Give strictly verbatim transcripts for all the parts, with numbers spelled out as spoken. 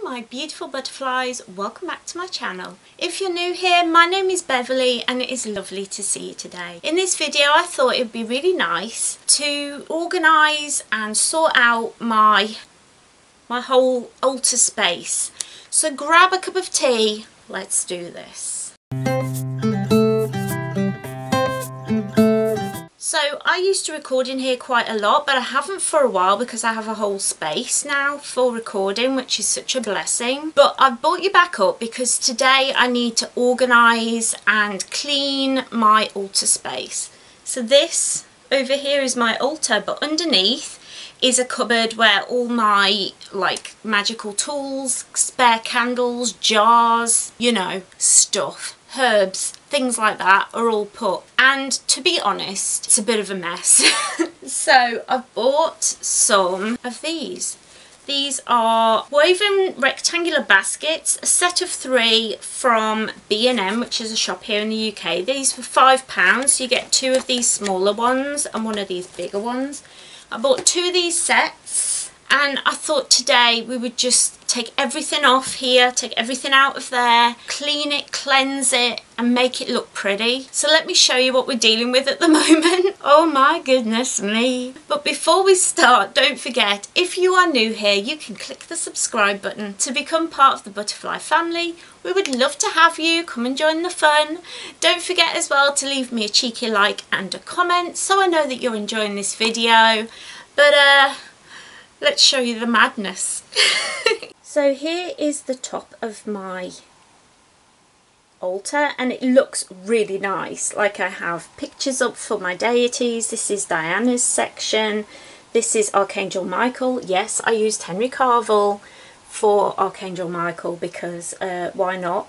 Hello my beautiful butterflies, welcome back to my channel. If you're new here, my name is Beverly and it is lovely to see you today. In this video I thought it would be really nice to organise and sort out my, my whole altar space. So grab a cup of tea, let's do this. So I used to record in here quite a lot, but I haven't for a while because I have a whole space now for recording, which is such a blessing. But I've brought you back up because today I need to organise and clean my altar space. So this over here is my altar, but underneath is a cupboard where all my like magical tools, spare candles, jars, you know, stuff, herbs, things like that are all put, and to be honest it's a bit of a mess. So I've bought some of these. These are woven rectangular baskets, a set of three from B and M, which is a shop here in the U K. These were five pounds, so you get two of these smaller ones and one of these bigger ones. I bought two of these sets and I thought today we would just take everything off here, take everything out of there, clean it, cleanse it and make it look pretty. So let me show you what we're dealing with at the moment. Oh my goodness me. But before we start, don't forget, if you are new here, you can click the subscribe button to become part of the butterfly family. We would love to have you come and join the fun. Don't forget as well to leave me a cheeky like and a comment so I know that you're enjoying this video. But uh, let's show you the madness. So here is the top of my altar and it looks really nice. Like I have pictures up for my deities. This is Diana's section. This is Archangel Michael. Yes, I used Henry Carvel for Archangel Michael because uh, why not?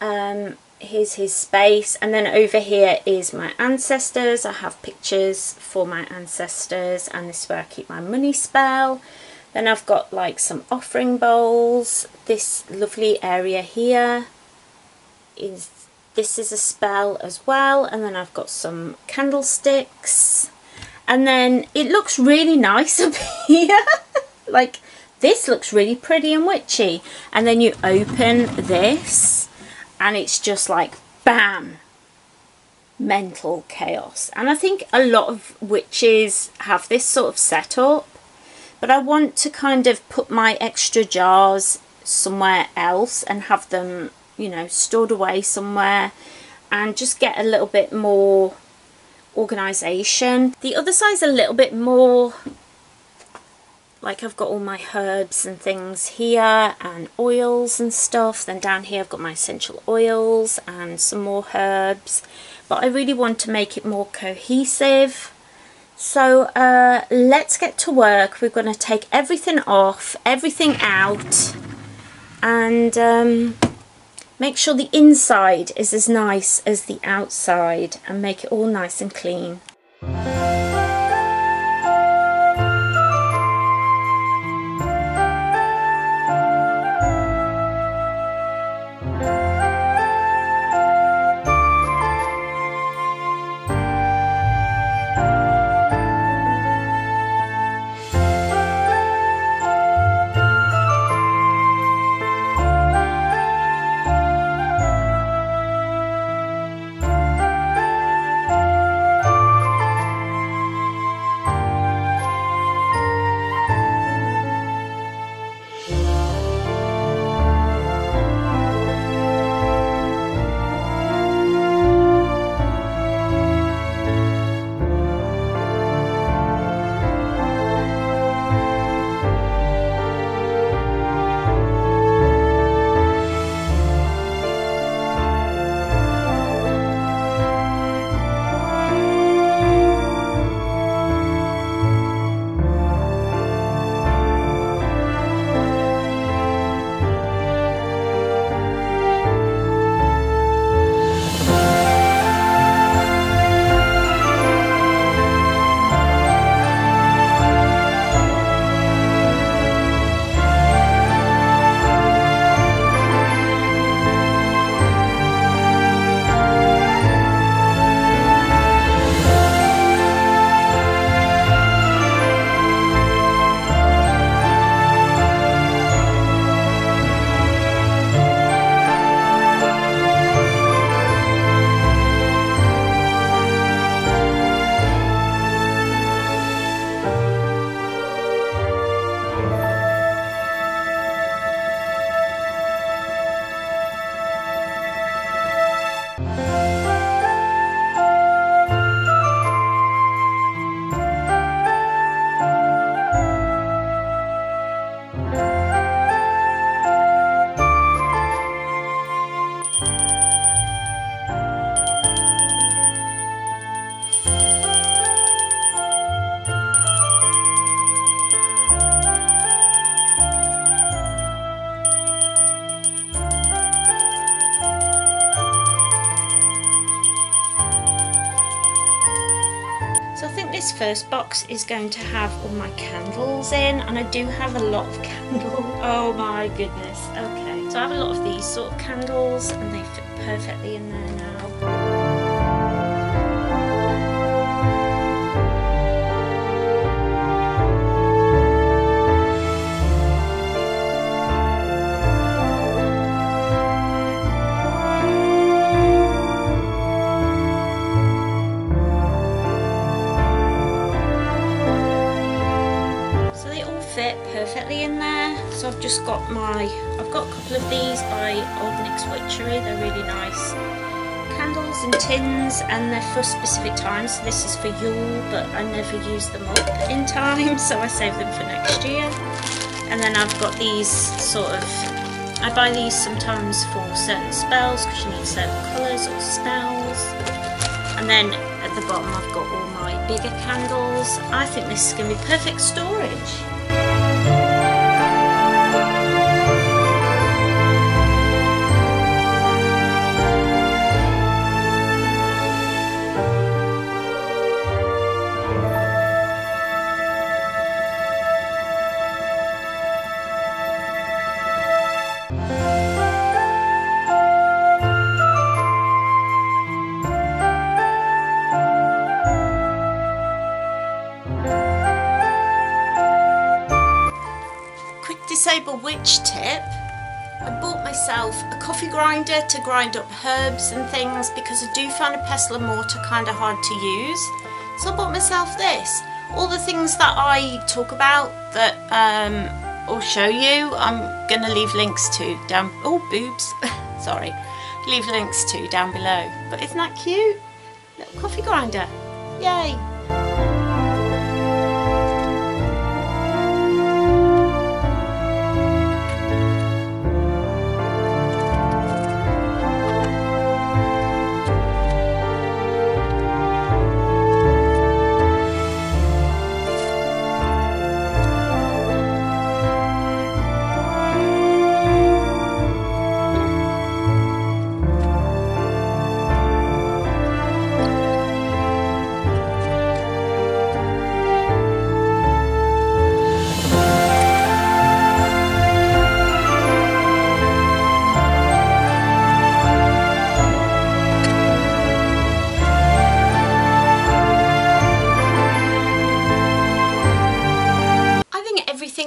Um, here's his space, and then over here is my ancestors. I have pictures for my ancestors and this is where I keep my money spell. Then I've got like some offering bowls. This lovely area here is, this is a spell as well. And then I've got some candlesticks. And then it looks really nice up here. Like this looks really pretty and witchy. And then you open this and it's just like bam. Mental chaos. And I think a lot of witches have this sort of setup. But I want to kind of put my extra jars somewhere else and have them, you know, stored away somewhere and just get a little bit more organisation. The other side's a little bit more, like I've got all my herbs and things here and oils and stuff. Then down here I've got my essential oils and some more herbs. But I really want to make it more cohesive. So uh, let's get to work. We're going to take everything off, everything out, and um, make sure the inside is as nice as the outside and make it all nice and clean. this first box is going to have all my candles in, and I do have a lot of candles. Oh my goodness. Okay, so I have a lot of these sort of candles and they fit perfectly in there now. Perfectly in there. So I've just got my, I've got a couple of these by Old Nick's Witchery. They're really nice candles and tins, and they're for specific times. So this is for Yule, but I never use them up in time, so I save them for next year. And then I've got these sort of, I buy these sometimes for certain spells because you need certain colours or spells. And then at the bottom I've got all my bigger candles. I think this is going to be perfect storage. Disable witch tip. I bought myself a coffee grinder to grind up herbs and things because I do find a pestle and mortar kind of hard to use. So I bought myself this. All the things that I talk about that um, I'll show you, I'm going to leave links to down. Oh, boobs. Sorry. Leave links to down below. But isn't that cute? Little coffee grinder. Yay.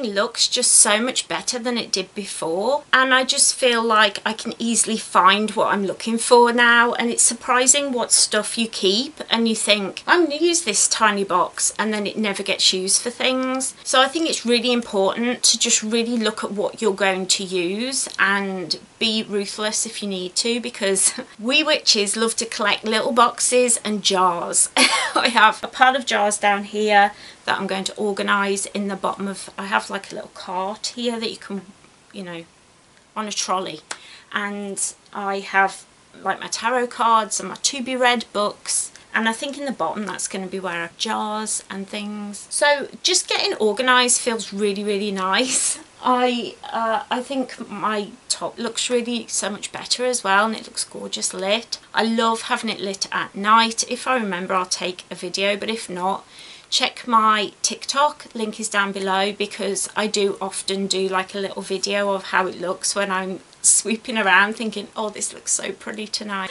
Looks just so much better than it did before, and I just feel like I can easily find what I'm looking for now. And it's surprising what stuff you keep and you think I'm going to use this tiny box, and then it never gets used for things. So I think it's really important to just really look at what you're going to use and be ruthless if you need to, because we witches love to collect little boxes and jars. I have a pile of jars down here that I'm going to organise in the bottom of, I have like a little cart here that you can, you know, on a trolley. And I have like my tarot cards and my to be read books. And I think in the bottom that's going to be where I have jars and things. So just getting organised feels really, really nice. I, uh, I think my top looks really so much better as well, and it looks gorgeous lit. I love having it lit at night. If I remember, I'll take a video, but if not, check my TikTok, link is down below, because I do often do like a little video of how it looks when I'm sweeping around thinking, oh, this looks so pretty tonight.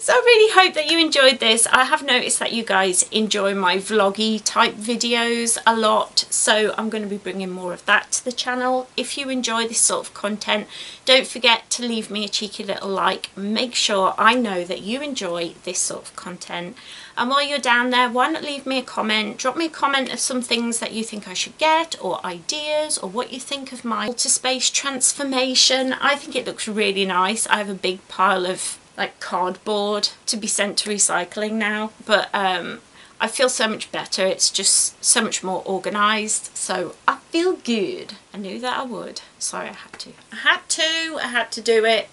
So I really hope that you enjoyed this. I have noticed that you guys enjoy my vloggy type videos a lot, so I'm going to be bringing more of that to the channel. If you enjoy this sort of content, don't forget to leave me a cheeky little like. Make sure I know that you enjoy this sort of content. And while you're down there, why not leave me a comment? Drop me a comment of some things that you think I should get, or ideas, or what you think of my altar space transformation. I think it looks really nice. I have a big pile of like cardboard to be sent to recycling now, but um, I feel so much better. It's just so much more organised, so I feel good. I knew that I would. Sorry, I had to. I had to. I had to do it.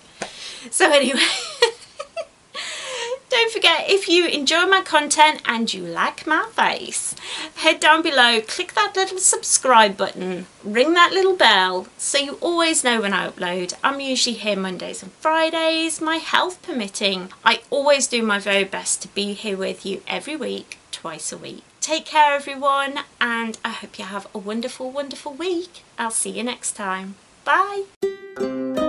So anyway... Don't forget, if you enjoy my content and you like my face, head down below, click that little subscribe button, ring that little bell so you always know when I upload. I'm usually here Mondays and Fridays, my health permitting. I always do my very best to be here with you every week, twice a week. Take care everyone, and I hope you have a wonderful, wonderful week. I'll see you next time. Bye.